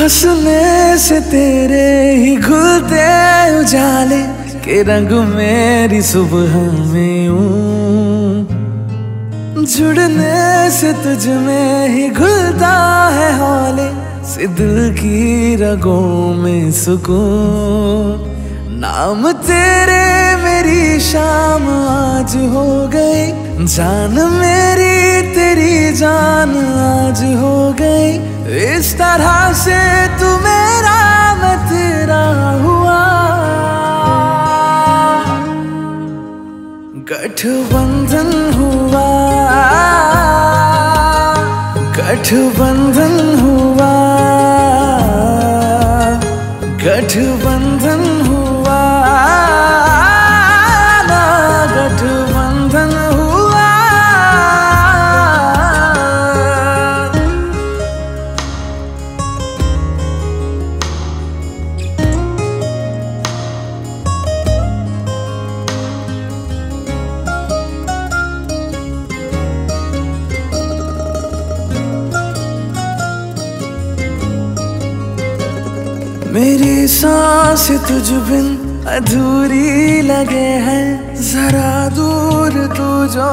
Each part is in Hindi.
हंसने से तेरे ही खुलते उजाले के रंग मेरी सुबह में हूँ, जुड़ने से तुझ में ही घुलता है हौले से दिल की रगों में सुकून। नाम तेरे मेरी शाम आज हो गई, जान मेरी तेरी जान आज हो गई। इस तरह से तू मेरा मैं तेरा हुआ, गठबंधन हुआ, गठबंधन हुआ, गठबंधन हुआ, गठबंधन हुआ। मेरी सांस तुझ बिन अधूरी लगे है, जरा दूर तू जो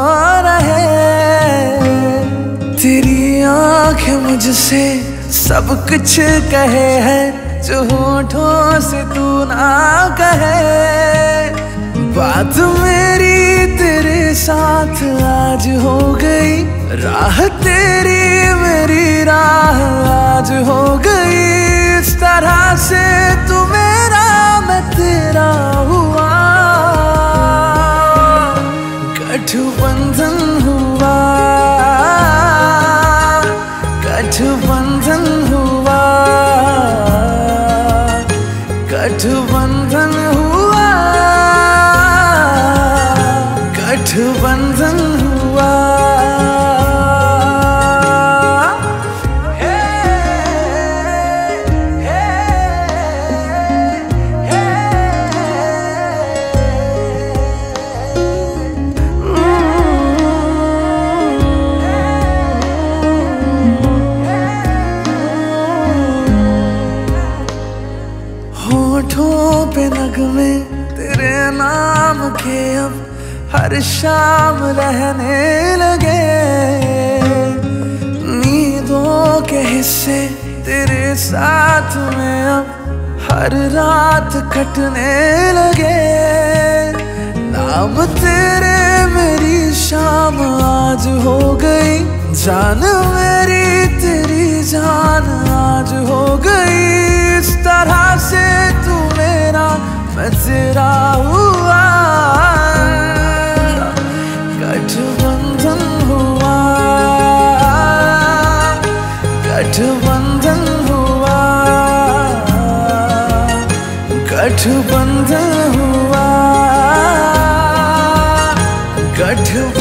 रहे। तेरी आंखें मुझसे सब कुछ कहे है, जो होठों से तू ना कहे। बात मेरी तेरे साथ आज हो गई, राह तेरी मेरी राह आज हो गई। इस तरह से तू मेरा मैं तेरा हुआ, गठबंधन हुआ, गठबंधन हुआ, गठबंधन हुआ, गठबंधन हुआ। पे नगमे तेरे नाम के अब हर शाम रहने लगे। नींदों के हिस्से तेरे साथ में अब हर रात कटने लगे। नाम तेरे मेरी शाम आज हो गई, जान मेरी तेरी जान आज हो गई। इस तरह से तू मेरा मैं तेरा हुआ, गठबंधन हुआ, गठबंधन हुआ, गठबंधन हुआ, गठबंधन।